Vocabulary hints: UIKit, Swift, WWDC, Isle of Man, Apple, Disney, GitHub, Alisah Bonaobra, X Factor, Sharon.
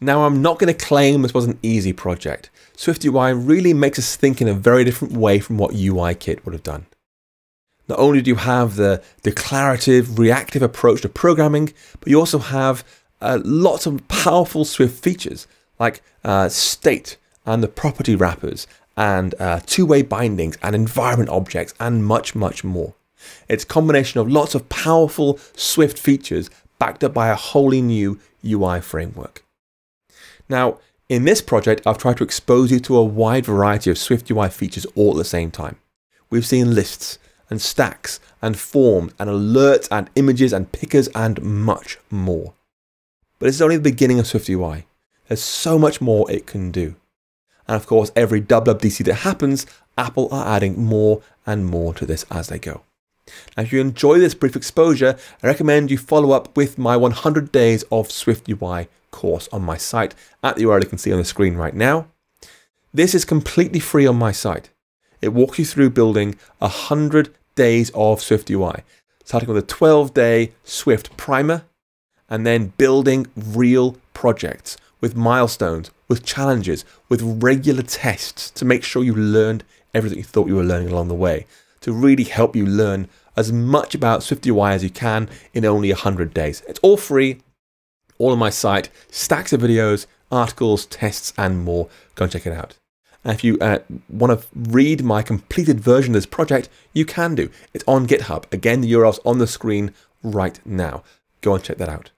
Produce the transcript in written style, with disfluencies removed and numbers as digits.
Now, I'm not going to claim this was an easy project. SwiftUI really makes us think in a very different way from what UIKit would have done. Not only do you have the declarative, reactive approach to programming, but you also have lots of powerful Swift features like state and the property wrappers and two-way bindings and environment objects and much, much more. It's a combination of lots of powerful Swift features backed up by a wholly new UI framework. Now, in this project, I've tried to expose you to a wide variety of SwiftUI features all at the same time. We've seen lists and stacks and forms and alerts and images and pickers and much more. But this is only the beginning of SwiftUI. There's so much more it can do. And of course, every WWDC that happens, Apple are adding more and more to this as they go. Now, if you enjoy this brief exposure, I recommend you follow up with my 100 Days of SwiftUI course on my site at the URL you can see on the screen right now. This is completely free on my site. It walks you through building 100 days of SwiftUI, starting with a 12-day Swift primer, and then building real projects with milestones, with challenges, with regular tests to make sure you learned everything you thought you were learning along the way, to really help you learn as much about SwiftUI as you can in only 100 days. It's all free, all on my site, stacks of videos, articles, tests, and more. Go and check it out. And if you want to read my completed version of this project, you can do. It's on GitHub. Again, the URL's on the screen right now. Go and check that out.